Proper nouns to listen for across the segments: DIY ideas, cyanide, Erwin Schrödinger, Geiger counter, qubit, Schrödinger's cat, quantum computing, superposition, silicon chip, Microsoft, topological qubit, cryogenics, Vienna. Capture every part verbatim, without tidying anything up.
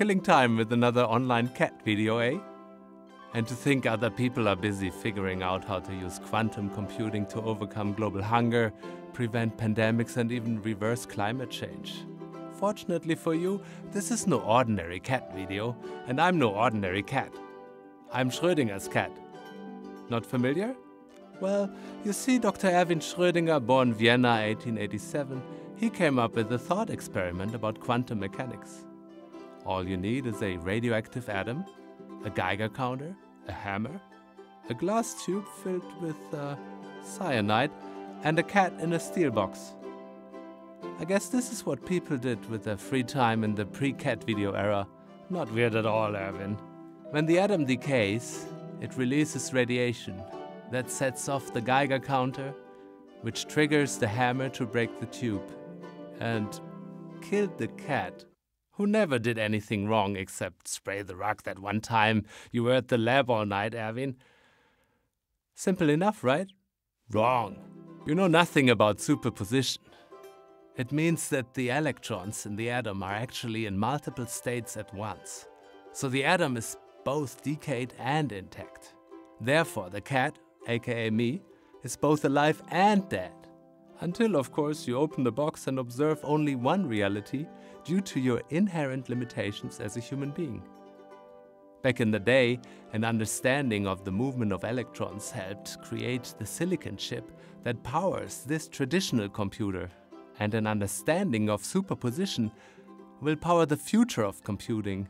killing time with another online cat video, eh? And to think other people are busy figuring out how to use quantum computing to overcome global hunger, prevent pandemics, and even reverse climate change. Fortunately for you, this is no ordinary cat video, and I'm no ordinary cat. I'm Schrödinger's cat. Not familiar? Well, you see, Doctor Erwin Schrödinger, born Vienna eighteen eighty-seven, he came up with a thought experiment about quantum mechanics. All you need is a radioactive atom, a Geiger counter, a hammer, a glass tube filled with uh, cyanide, and a cat in a steel box. I guess this is what people did with their free time in the pre-cat video era. Not weird at all, Erwin. When the atom decays, it releases radiation that sets off the Geiger counter, which triggers the hammer to break the tube and killed the cat, who never did anything wrong except spray the rug that one time you were at the lab all night, Erwin. Simple enough, right? Wrong. You know nothing about superposition. It means that the electrons in the atom are actually in multiple states at once. So the atom is both decayed and intact. Therefore, the cat, aka me, is both alive and dead. Until, of course, you open the box and observe only one reality due to your inherent limitations as a human being. Back in the day, an understanding of the movement of electrons helped create the silicon chip that powers this traditional computer. And an understanding of superposition will power the future of computing.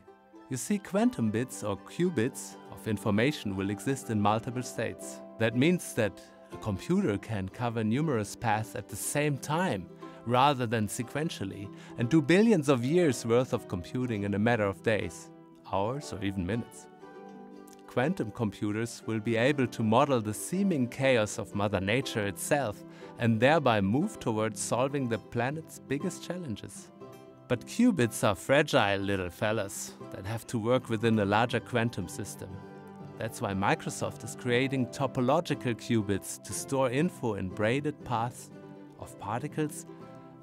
You see, quantum bits or qubits of information will exist in multiple states. That means that a computer can cover numerous paths at the same time, rather than sequentially, and do billions of years worth of computing in a matter of days, hours, or even minutes. Quantum computers will be able to model the seeming chaos of Mother Nature itself and thereby move towards solving the planet's biggest challenges. But qubits are fragile little fellas that have to work within a larger quantum system. That's why Microsoft is creating topological qubits to store info in braided paths of particles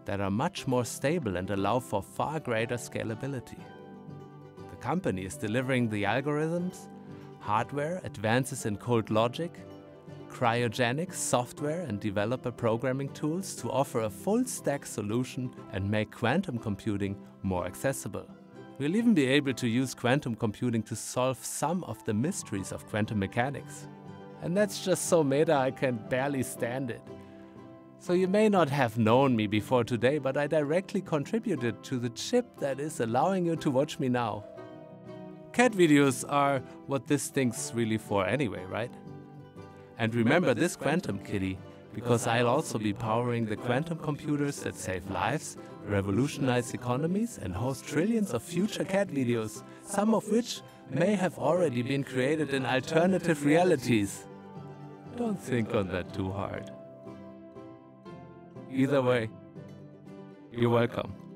that are much more stable and allow for far greater scalability. The company is delivering the algorithms, hardware, advances in cold logic, cryogenics, software, and developer programming tools to offer a full-stack solution and make quantum computing more accessible. We'll even be able to use quantum computing to solve some of the mysteries of quantum mechanics. And that's just so meta I can barely stand it. So you may not have known me before today, but I directly contributed to the chip that is allowing you to watch me now. Cat videos are what this thing's really for anyway, right? And remember this quantum kitty, because I'll also be powering the quantum computers that save lives, revolutionize economies, and host trillions of future cat videos, some of which may have already been created in alternative realities. Don't think on that too hard. Either way, you're welcome.